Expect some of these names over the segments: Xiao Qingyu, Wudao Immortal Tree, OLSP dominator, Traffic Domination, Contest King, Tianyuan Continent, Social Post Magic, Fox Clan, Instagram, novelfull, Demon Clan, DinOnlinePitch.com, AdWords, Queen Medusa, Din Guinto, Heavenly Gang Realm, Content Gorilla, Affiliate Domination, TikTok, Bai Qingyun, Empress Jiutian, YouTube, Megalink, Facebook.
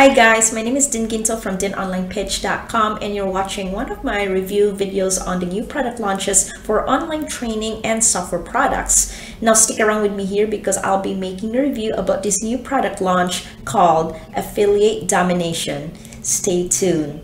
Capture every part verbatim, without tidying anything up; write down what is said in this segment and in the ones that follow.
Hi guys, my name is Din Guinto from Din Online Pitch dot com and you're watching one of my review videos on the new product launches for online training and software products. Now stick around with me here because I'll be making a review about this new product launch called Affiliate Domination. Stay tuned.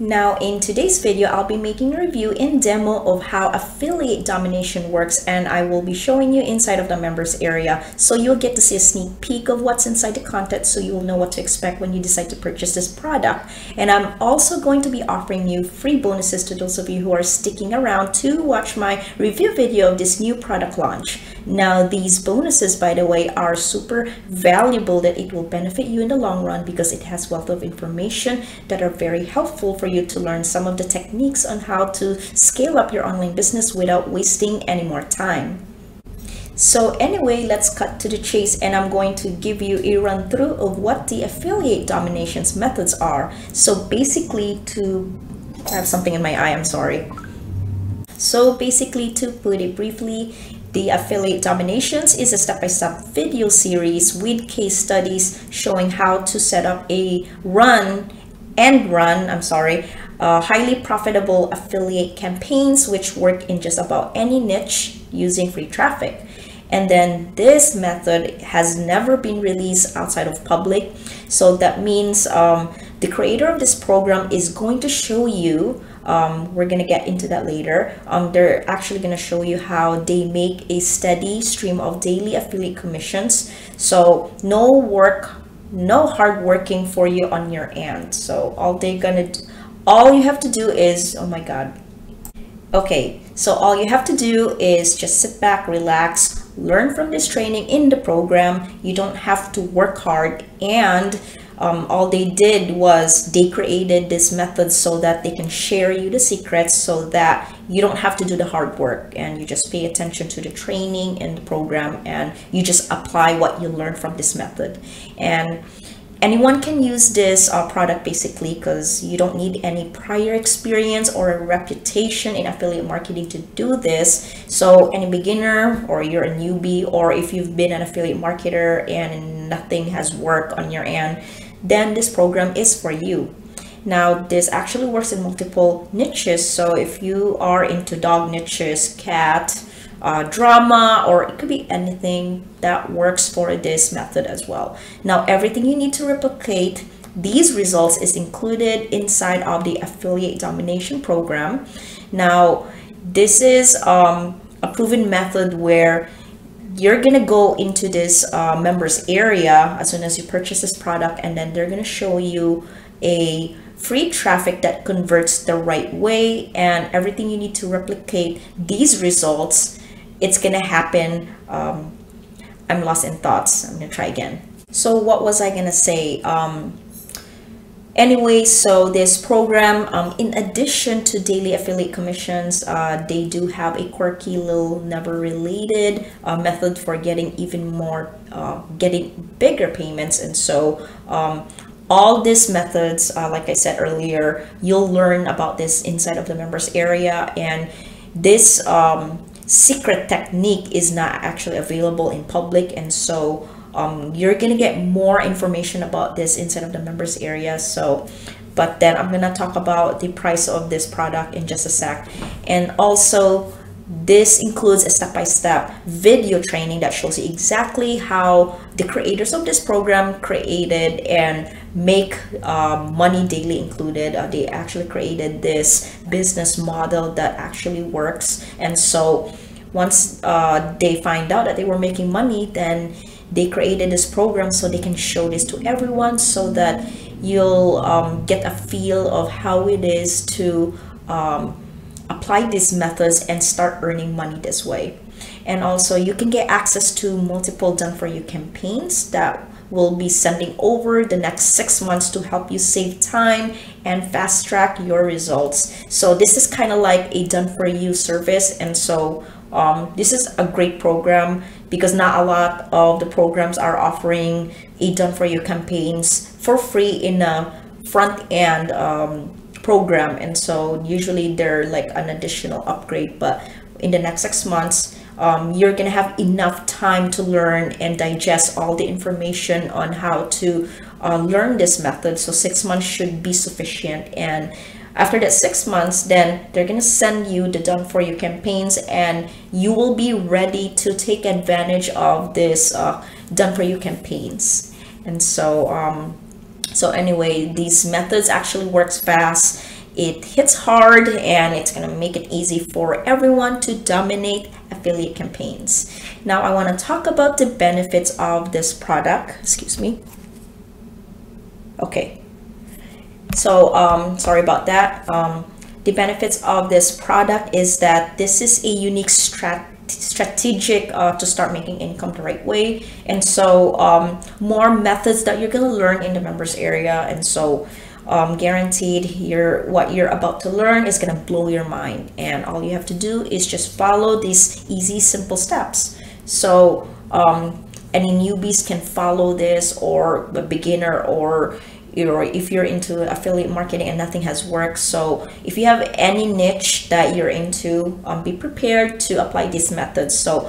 Now in today's video, I'll be making a review and demo of how affiliate domination works, and I will be showing you inside of the members area. So you'll get to see a sneak peek of what's inside the content, so you'll know what to expect when you decide to purchase this product. And I'm also going to be offering you free bonuses to those of you who are sticking around to watch my review video of this new product launch. Now these bonuses, by the way, are super valuable, that it will benefit you in the long run because it has wealth of information that are very helpful for you to learn some of the techniques on how to scale up your online business without wasting any more time. So anyway, let's cut to the chase, and I'm going to give you a run through of what the affiliate domination's methods are. So basically, to I have something in my eye, I'm sorry. So basically, to put it briefly, the Affiliate Dominations is a step-by-step video series with case studies showing how to set up a run and run, I'm sorry, uh, highly profitable affiliate campaigns which work in just about any niche using free traffic. And then this method has never been released outside of public. So that means um, the creator of this program is going to show you Um, we're gonna get into that later. Um, they're actually gonna show you how they make a steady stream of daily affiliate commissions. So no work, no hard working for you on your end. So all they gonna, do, all you have to do is, oh my God. Okay, so all you have to do is just sit back, relax, learn from this training in the program. You don't have to work hard, and Um, all they did was they created this method so that they can share you the secrets so that you don't have to do the hard work, and you just pay attention to the training and the program, and you just apply what you learn from this method. And anyone can use this uh, product basically, because you don't need any prior experience or a reputation in affiliate marketing to do this. So any beginner, or you're a newbie, or if you've been an affiliate marketer and nothing has worked on your end, then this program is for you. Now this actually works in multiple niches, so if you are into dog niches, cat, uh, drama, or it could be anything, that works for this method as well. Now everything you need to replicate these results is included inside of the Affiliate Domination program. Now this is um, a proven method where you're gonna go into this uh, members area as soon as you purchase this product, and then they're gonna show you a free traffic that converts the right way, and everything you need to replicate these results, it's gonna happen. um, I'm lost in thoughts, I'm gonna try again. So what was I gonna say? Um, Anyway, so this program, um, in addition to daily affiliate commissions, uh, they do have a quirky little never related uh, method for getting even more, uh, getting bigger payments. And so um, all these methods, uh, like I said earlier, you'll learn about this inside of the members area. And this um, secret technique is not actually available in public, and so Um, you're gonna get more information about this inside of the members area. So, but then I'm gonna talk about the price of this product in just a sec. And also this includes a step-by-step video training that shows you exactly how the creators of this program created and make uh, money daily included. Uh, they actually created this business model that actually works. And so once uh, they find out that they were making money, then they created this program so they can show this to everyone, so that you'll um, get a feel of how it is to um, apply these methods and start earning money this way. And also you can get access to multiple done-for-you campaigns that will be sending over the next six months to help you save time and fast track your results. So this is kind of like a done-for-you service, and so um, this is a great program, because not a lot of the programs are offering a done-for-you campaigns for free in a front-end um, program, and so usually they're like an additional upgrade. But in the next six months, um, you're gonna have enough time to learn and digest all the information on how to uh, learn this method. So six months should be sufficient, and after that six months, then they're gonna send you the done for you campaigns, and you will be ready to take advantage of this uh, done for you campaigns. And so, um, so anyway, these methods actually works fast. It hits hard, and it's gonna make it easy for everyone to dominate affiliate campaigns. Now, I wanna talk about the benefits of this product. Excuse me. Okay. So um, sorry about that. Um, the benefits of this product is that this is a unique strat strategic uh, to start making income the right way. And so um, more methods that you're gonna learn in the members area. And so um, guaranteed here, what you're about to learn is gonna blow your mind. And all you have to do is just follow these easy, simple steps. So um, any newbies can follow this, or a beginner, or or if you're into affiliate marketing and nothing has worked. So if you have any niche that you're into, um, be prepared to apply these methods. So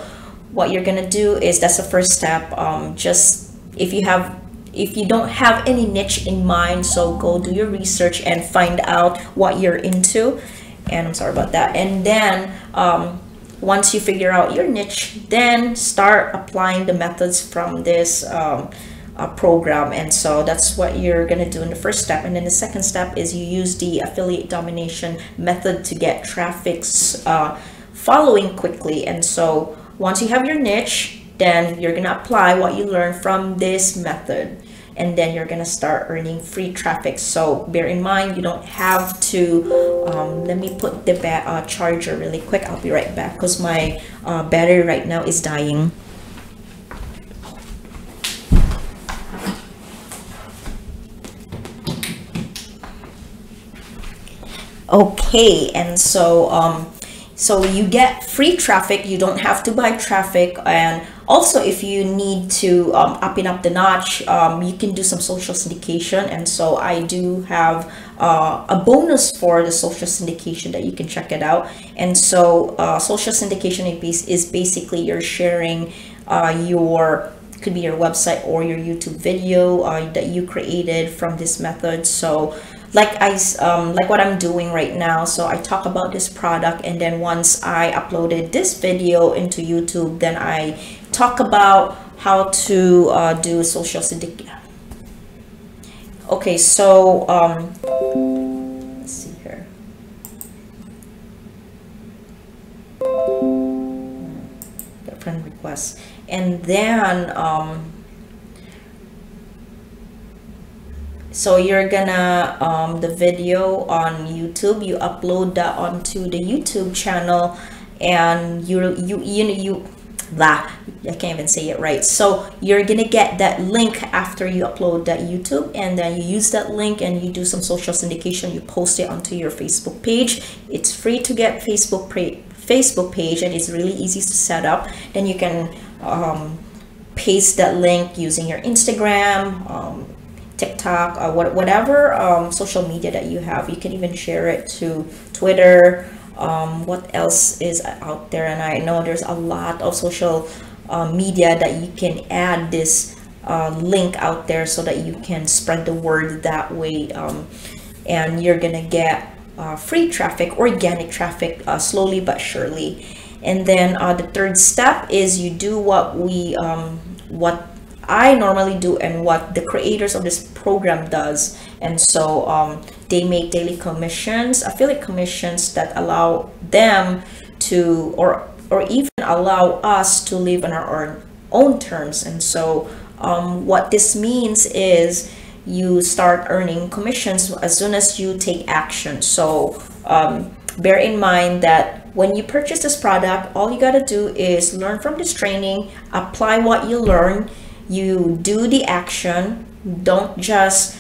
what you're gonna do is, that's the first step. Um, just if you have if you don't have any niche in mind, so go do your research and find out what you're into. And I'm sorry about that. And then um, once you figure out your niche, then start applying the methods from this um, program. And so that's what you're going to do in the first step. And then the second step is you use the affiliate domination method to get traffic's uh, following quickly. And so once you have your niche, then you're going to apply what you learned from this method, and then you're going to start earning free traffic. So bear in mind, you don't have to um, let me put the uh, charger really quick. I'll be right back because my uh, battery right now is dying. Okay, and so um, so you get free traffic. You don't have to buy traffic. And also, if you need to um, up and up the notch, um, you can do some social syndication. And so I do have uh, a bonus for the social syndication that you can check it out. And so uh, social syndication is basically you're sharing uh, your, could be your website or your YouTube video uh, that you created from this method. So like I um, like what I'm doing right now, so I talk about this product, and then once I uploaded this video into YouTube, then I talk about how to uh, do social syndication. Okay, so um, let's see here. Got friend requests, and then um. So you're gonna, um, the video on YouTube, you upload that onto the YouTube channel, and you, you, you know, you, blah, I can't even say it right. So you're gonna get that link after you upload that YouTube, and then you use that link and you do some social syndication, you post it onto your Facebook page. It's free to get Facebook, Facebook page, and it's really easy to set up. Then you can um, paste that link using your Instagram, um, TikTok, or what, whatever um, social media that you have. You can even share it to Twitter. Um, what else is out there? And I know there's a lot of social uh, media that you can add this uh, link out there so that you can spread the word that way. Um, and you're gonna get uh, free traffic, organic traffic, uh, slowly but surely. And then uh, the third step is you do what we um, what I normally do and what the creators of this program does. And so um, they make daily commissions, affiliate commissions that allow them to, or or even allow us to live on our own terms. And so um, what this means is you start earning commissions as soon as you take action. So um, bear in mind that when you purchase this product, all you gotta do is learn from this training, apply what you learn. You do the action. Don't just,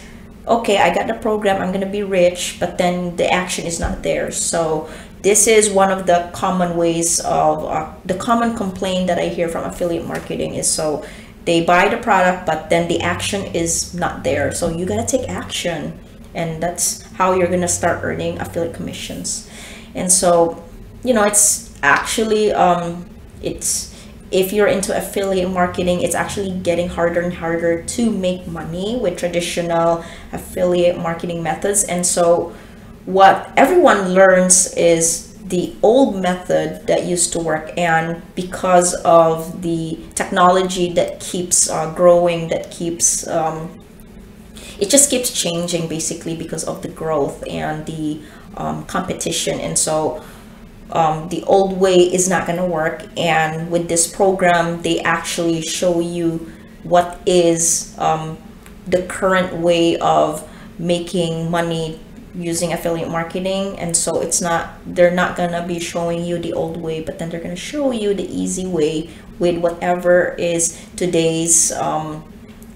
okay, I got the program, I'm gonna be rich, but then the action is not there. So this is one of the common ways of uh, the common complaint that I hear from affiliate marketing is, so they buy the product, but then the action is not there. So you gotta take action. and that's how you're gonna start earning affiliate commissions. And so, you know, it's actually um it's if you're into affiliate marketing, it's actually getting harder and harder to make money with traditional affiliate marketing methods. And so what everyone learns is the old method that used to work, and because of the technology that keeps uh, growing, that keeps um, it just keeps changing basically because of the growth and the um, competition. And so Um, the old way is not going to work, and with this program they actually show you what is um, the current way of making money using affiliate marketing. And so it's not, they're not gonna be showing you the old way, but then they're gonna show you the easy way with whatever is today's um,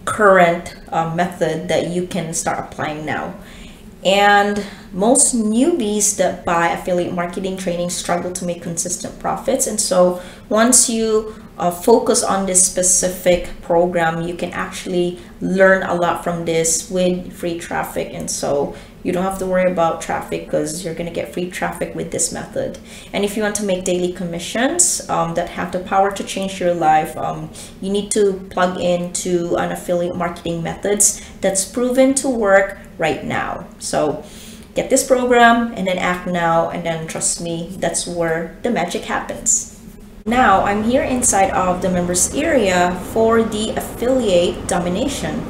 current uh, method that you can start applying now. And most newbies that buy affiliate marketing training struggle to make consistent profits. And so once you uh, focus on this specific program, you can actually learn a lot from this with free traffic. And so you don't have to worry about traffic because you're going to get free traffic with this method. And if you want to make daily commissions um, that have the power to change your life, um, you need to plug into an affiliate marketing methods that's proven to work right now. So get this program and then act now, and then trust me, that's where the magic happens. Now I'm here inside of the members area for the affiliate domination.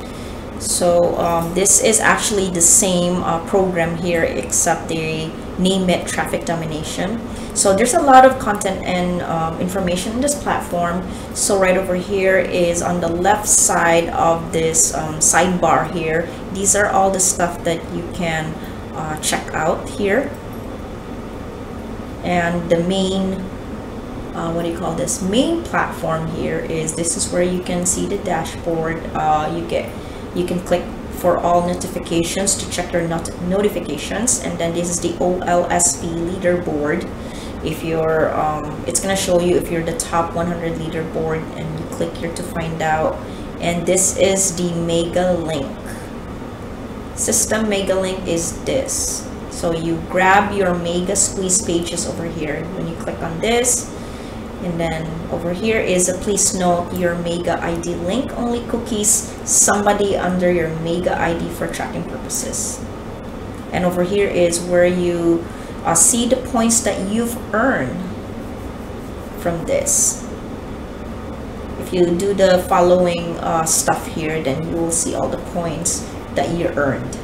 So um, this is actually the same uh, program here, except they name it Traffic Domination. So there's a lot of content and um, information in this platform. So right over here is on the left side of this um, sidebar here. These are all the stuff that you can uh, check out here. And the main, uh, what do you call this? Main platform here is, this is where you can see the dashboard. Uh, you get, you can click for all notifications to check your not notifications. And then this is the O L S P leaderboard. If you're, um, it's gonna show you if you're the top one hundred leaderboard, and you click here to find out. And this is the Megalink. System Megalink is this. So you grab your mega squeeze pages over here when you click on this. And then over here is a please note your mega I D link only cookies somebody under your mega I D for tracking purposes. And over here is where you uh, see the points that you've earned from this. If you do the following uh, stuff here, then you will see all the points that you earned.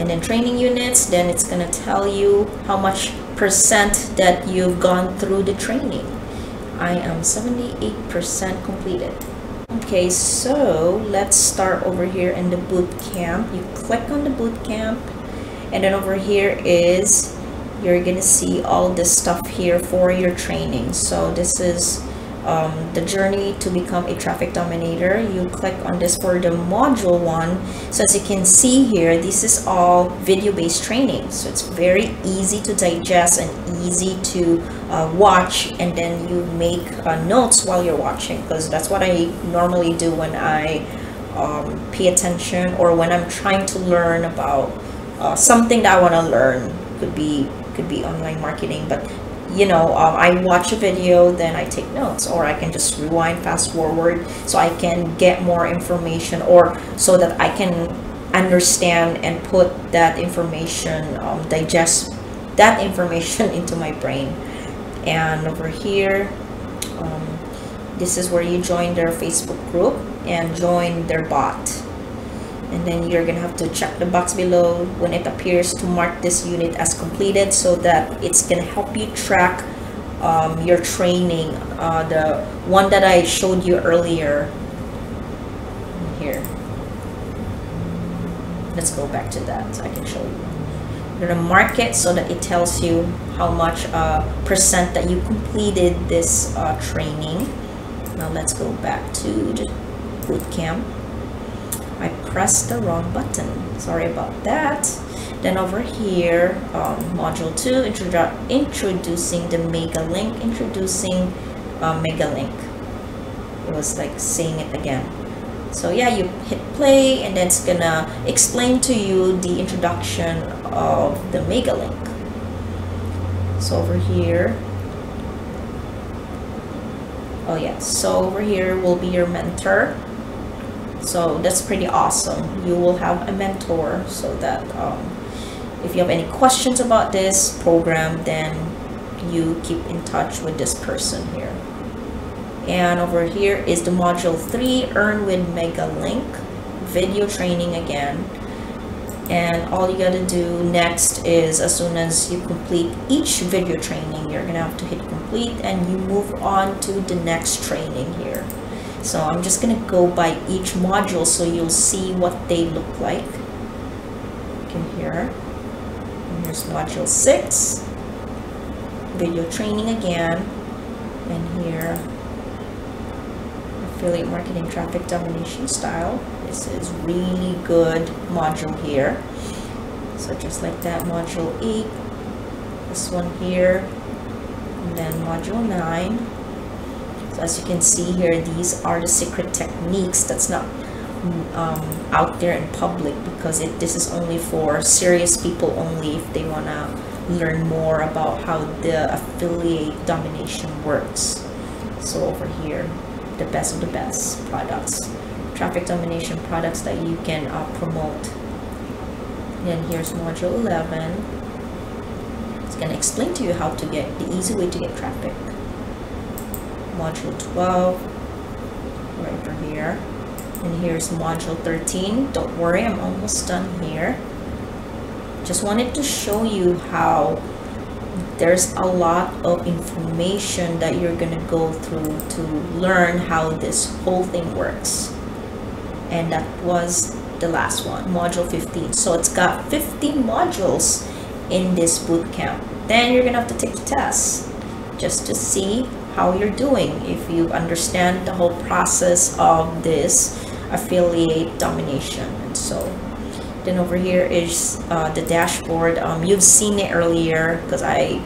And then training units, then it's gonna tell you how much percent that you've gone through the training. I am seventy-eight percent completed. Okay, so let's start over here in the boot camp. You click on the boot camp, and then over here is, you're gonna see all this stuff here for your training. So this is um, the journey to become a traffic dominator. You click on this for the module one. So as you can see here, this is all video-based training. So it's very easy to digest and easy to uh, watch, and then you make uh, notes while you're watching, because that's what I normally do when I um, pay attention, or when I'm trying to learn about uh, something that I want to learn. Could be could be online marketing, but you know, um, I watch a video, then I take notes, or I can just rewind, fast forward, so I can get more information, or so that I can understand and put that information, um, digest that information into my brain. And over here, um, this is where you join their Facebook group and join their bot. And then you're gonna have to check the box below when it appears to mark this unit as completed, so that it's gonna help you track um, your training. Uh, the one that I showed you earlier here. Let's go back to that so I can show you. You're gonna mark it so that it tells you how much uh, percent that you completed this uh, training. Now let's go back to the bootcamp. I pressed the wrong button, sorry about that. Then over here, um, module two, introdu introducing the Megalink, introducing uh, Megalink. It was like saying it again. So yeah, you hit play and then it's gonna explain to you the introduction of the Megalink. So over here, oh yeah, so over here will be your mentor. So that's pretty awesome. You will have a mentor so that um, if you have any questions about this program, then you keep in touch with this person here. And over here is the module three, Earn with Megalink video training again. And all you gotta do next is, as soon as you complete each video training, you're gonna have to hit complete and you move on to the next training here. So I'm just gonna go by each module so you'll see what they look like. You can hear, and here's module six, video training again, and here, affiliate marketing traffic domination style. This is really good module here. So just like that, module eight, this one here, and then module nine. So as you can see here, these are the secret techniques that's not um, out there in public, because it, this is only for serious people only, if they want to learn more about how the affiliate domination works. So over here, the best of the best products, traffic domination products that you can uh, promote. And then here's module eleven. It's going to explain to you how to get the easy way to get traffic. Module twelve right over here, and here's module thirteen. Don't worry, I'm almost done here. Just wanted to show you how there's a lot of information that you're gonna go through to learn how this whole thing works. And that was the last one, module fifteen. So it's got fifteen modules in this bootcamp. Then you're gonna have to take the test just to see how you're doing, if you understand the whole process of this affiliate domination. And so then over here is uh, the dashboard. Um, you've seen it earlier because I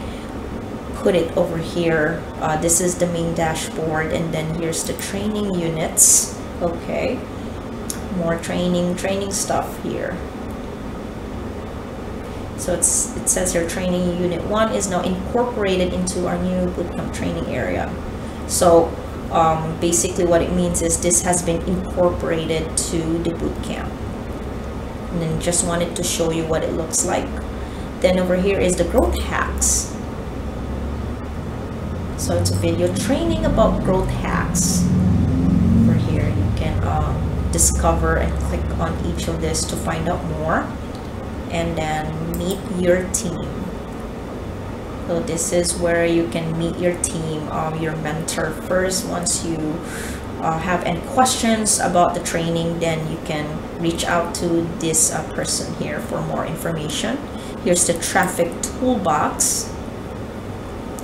put it over here. Uh, this is the main dashboard, and then here's the training units. Okay, more training training stuff here. So it's, it says your training unit one is now incorporated into our new bootcamp training area. So um, basically what it means is this has been incorporated to the bootcamp. And then just wanted to show you what it looks like. Then over here is the growth hacks. So it's a video training about growth hacks. Over here you can um, discover and click on each of this to find out more. And then meet your team. So this is where you can meet your team, um, your mentor first. Once you uh, have any questions about the training, then you can reach out to this uh, person here for more information. Here's the traffic toolbox.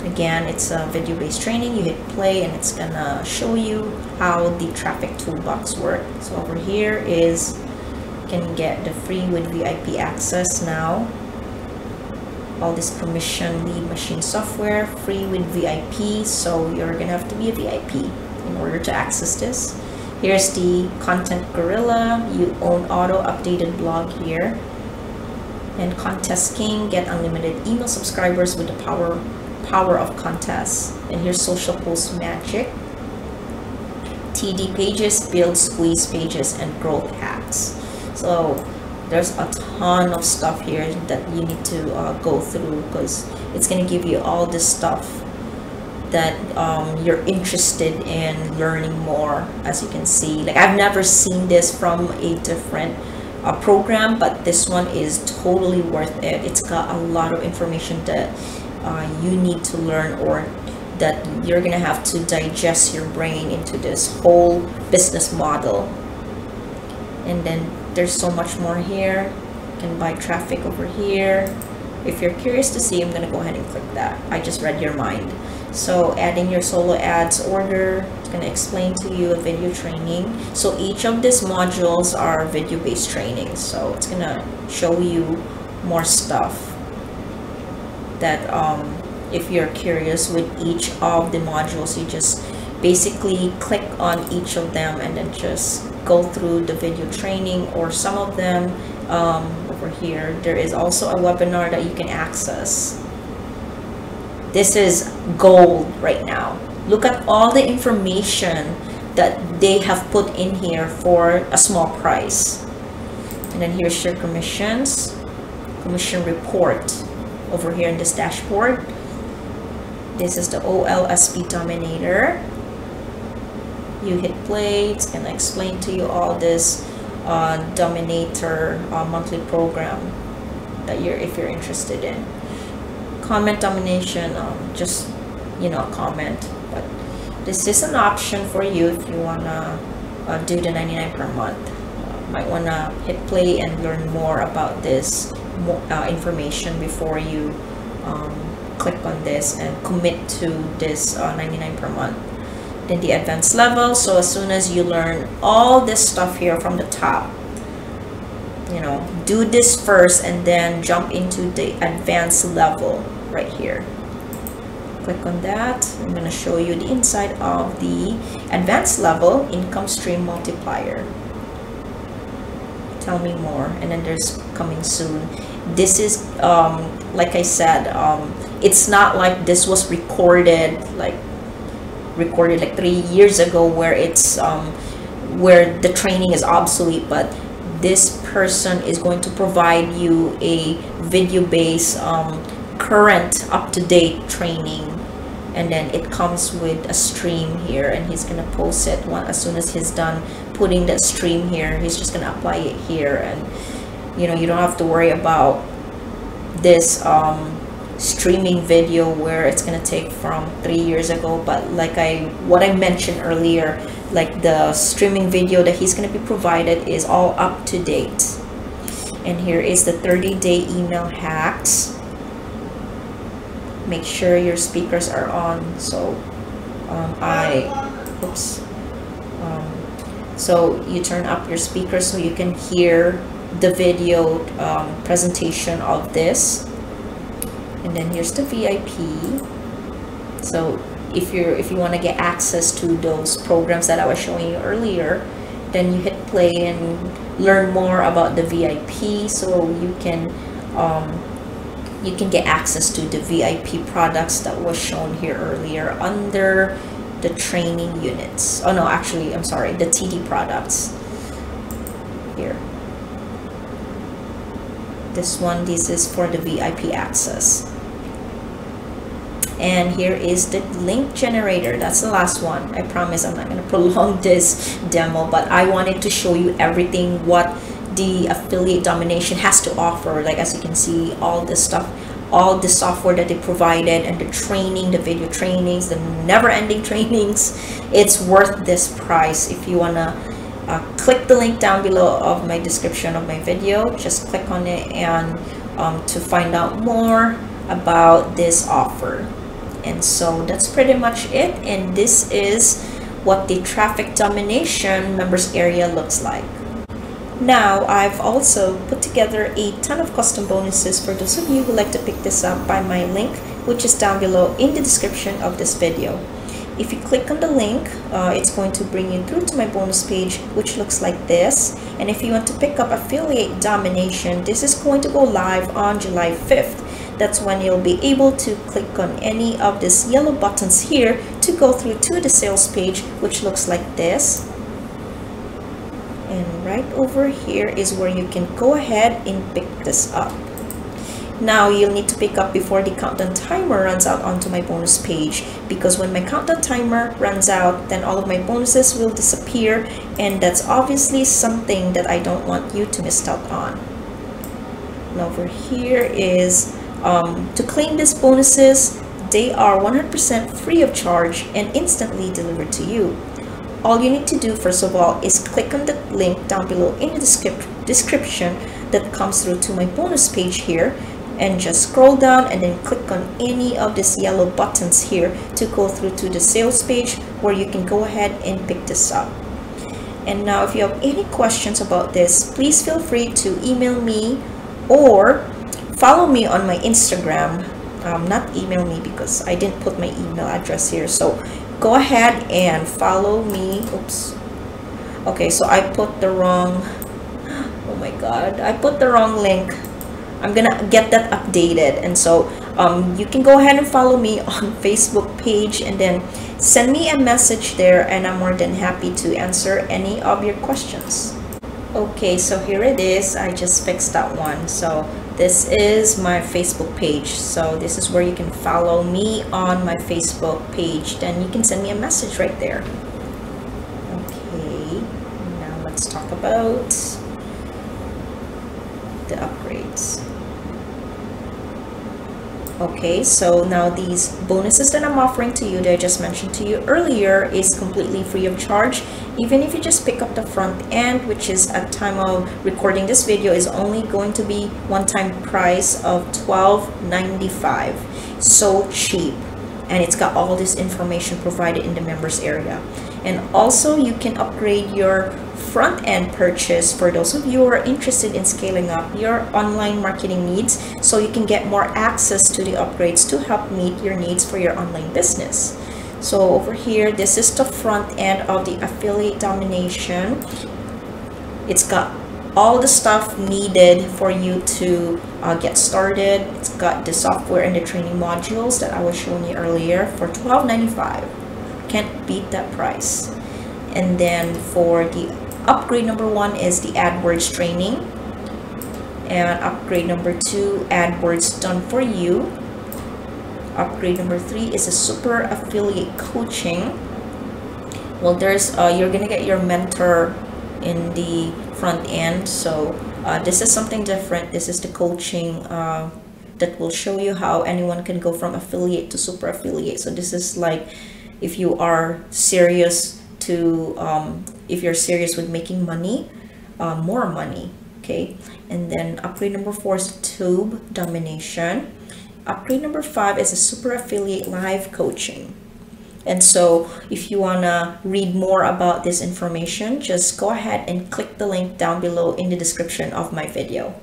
Again, it's a video-based training. You hit play and it's gonna show you how the traffic toolbox works. So over here is, can get the free with V I P access now, all this commission lead machine software, free with V I P. So you're gonna have to be a V I P in order to access this. Here's the Content Gorilla, you own auto updated blog here, and Contest King, get unlimited email subscribers with the power power of contests. And here's Social Post Magic, T D pages, build squeeze pages, and growth hacks. So there's a ton of stuff here that you need to uh, go through, because it's going to give you all this stuff that um, you're interested in learning more. As you can see, like, I've never seen this from a different uh, program, but this one is totally worth it. It's got a lot of information that uh, you need to learn, or that you're going to have to digest your brain into this whole business model. And then there's so much more here. You can buy traffic over here. If you're curious to see, I'm gonna go ahead and click that. I just read your mind. So adding your solo ads order, it's gonna explain to you a video training. So each of these modules are video-based training. So it's gonna show you more stuff that um, if you're curious with each of the modules, you just basically click on each of them and then just go through the video training, or some of them um, over here. There is also a webinar that you can access. This is gold right now. Look at all the information that they have put in here for a small price. And then here's your commissions, commission report over here in this dashboard. This is the O L S P dominator. You hit play, it's gonna explain to you all this uh, dominator uh, monthly program that you're, if you're interested in. Comment domination, um, just, you know, comment. But this is an option for you if you wanna uh, do the ninety-nine per month. Uh, might wanna hit play and learn more about this more, uh, information before you um, click on this and commit to this uh, ninety-nine per month. Then the advanced level, so as soon as you learn all this stuff here from the top, you know, do this first and then jump into the advanced level right here. Click on that. I'm going to show you the inside of the advanced level income stream multiplier. Tell me more. And then there's coming soon. This is um like I said, um it's not like this was recorded like recorded like three years ago where it's um where the training is obsolete, but this person is going to provide you a video-based um, current up-to-date training, and then it comes with a stream here, and he's gonna post it one as soon as he's done putting that stream here. He's just gonna apply it here, and you know, you don't have to worry about this um, streaming video where it's gonna take from three years ago. But like I what I mentioned earlier, like the streaming video that he's gonna be provided is all up to date. And here is the thirty day email hacks. Make sure your speakers are on. So um, I oops um, so you turn up your speakers so you can hear the video um, presentation of this. And then here's the V I P. So if you're if you want to get access to those programs that I was showing you earlier, then you hit play and learn more about the V I P, so you can um, you can get access to the V I P products that was shown here earlier under the training units. Oh no, actually, I'm sorry, the T D products here. This one, this is for the V I P access. And here is the link generator. That's the last one. I promise I'm not going to prolong this demo, but I wanted to show you everything what the affiliate domination has to offer. Like as you can see, all this stuff, all the software that they provided, and the training, the video trainings, the never-ending trainings. It's worth this price. If you want to Uh, click the link down below of my description of my video, just click on it and um, to find out more about this offer. And so that's pretty much it, and this is what the traffic domination members area looks like. Now I've also put together a ton of custom bonuses for those of you who like to pick this up by my link, which is down below in the description of this video. If you click on the link, uh, it's going to bring you through to my bonus page, which looks like this. And if you want to pick up affiliate domination, this is going to go live on July fifth. That's when you'll be able to click on any of these yellow buttons here to go through to the sales page, which looks like this. And right over here is where you can go ahead and pick this up. Now you'll need to pick up before the countdown timer runs out onto my bonus page, because when my countdown timer runs out, then all of my bonuses will disappear, and that's obviously something that I don't want you to miss out on. And over here is um, to claim these bonuses, they are one hundred percent free of charge and instantly delivered to you. All you need to do first of all is click on the link down below in the descrip- description that comes through to my bonus page here, and just scroll down and then click on any of these yellow buttons here to go through to the sales page where you can go ahead and pick this up. And now if you have any questions about this, please feel free to email me or follow me on my Instagram. Um, not email me because I didn't put my email address here, so go ahead and follow me. Oops. Okay, so I put the wrong, oh my god, I put the wrong link. I'm gonna get that updated. And so um, you can go ahead and follow me on Facebook page and then send me a message there, and I'm more than happy to answer any of your questions. Okay, so here it is. I just fixed that one. So this is my Facebook page. So this is where you can follow me on my Facebook page. Then you can send me a message right there. Okay, now let's talk about the upgrades. Okay, so now these bonuses that I'm offering to you that I just mentioned to you earlier is completely free of charge. Even if you just pick up the front end, which is at time of recording this video is only going to be one-time price of twelve ninety-five. So cheap, and it's got all this information provided in the members area. And also you can upgrade your front end purchase for those of you who are interested in scaling up your online marketing needs, so you can get more access to the upgrades to help meet your needs for your online business. So over here, this is the front end of the Affiliate Domination. It's got all the stuff needed for you to uh, get started. It's got the software and the training modules that I was showing you earlier for twelve ninety-five. Can't beat that price. And then for the upgrade number one is the AdWords training, and upgrade number two, AdWords done for you. Upgrade number three is a super affiliate coaching. Well, there's uh, you're gonna get your mentor in the front end, so uh, this is something different. This is the coaching uh, that will show you how anyone can go from affiliate to super affiliate. So this is like if you are serious to um, if you're serious with making money, uh, more money, okay? And then upgrade number four is the Tube Domination. Upgrade number five is a super affiliate live coaching. And so if you wanna read more about this information, just go ahead and click the link down below in the description of my video.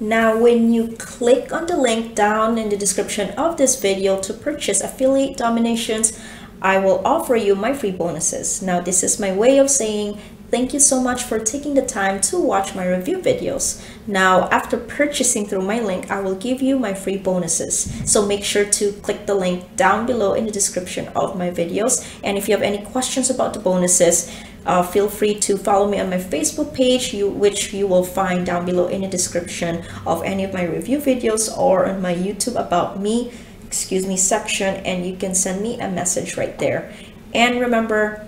Now, when you click on the link down in the description of this video to purchase Affiliate Dominations, I will offer you my free bonuses. Now, this is my way of saying thank you so much for taking the time to watch my review videos. Now, after purchasing through my link, I will give you my free bonuses. So make sure to click the link down below in the description of my videos. And if you have any questions about the bonuses, uh, feel free to follow me on my Facebook page, you, which you will find down below in the description of any of my review videos, or on my YouTube About Me excuse me section, and you can send me a message right there. And remember,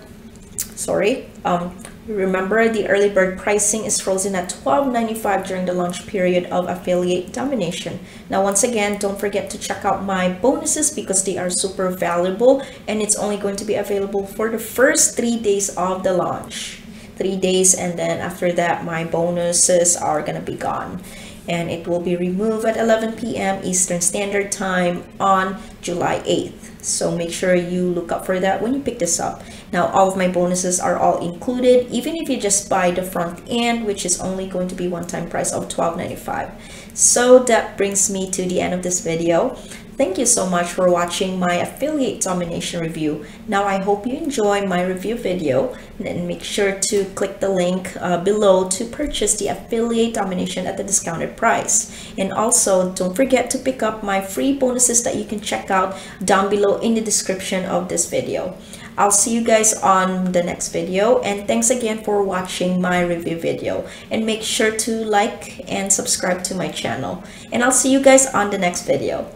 sorry um remember the early bird pricing is frozen at twelve ninety-five during the launch period of Affiliate Domination. Now, once again, don't forget to check out my bonuses because they are super valuable, and it's only going to be available for the first three days of the launch, three days, and then after that my bonuses are gonna be gone, and it will be removed at eleven p m Eastern Standard Time on July eighth. So make sure you look up for that when you pick this up. Now, all of my bonuses are all included, even if you just buy the front end, which is only going to be one-time price of twelve ninety-five. So that brings me to the end of this video. Thank you so much for watching my Affiliate Domination review. Now, I hope you enjoy my review video, and make sure to click the link uh, below to purchase the Affiliate Domination at the discounted price. And also, don't forget to pick up my free bonuses that you can check out down below in the description of this video. I'll see you guys on the next video, and thanks again for watching my review video, and make sure to like and subscribe to my channel, and I'll see you guys on the next video.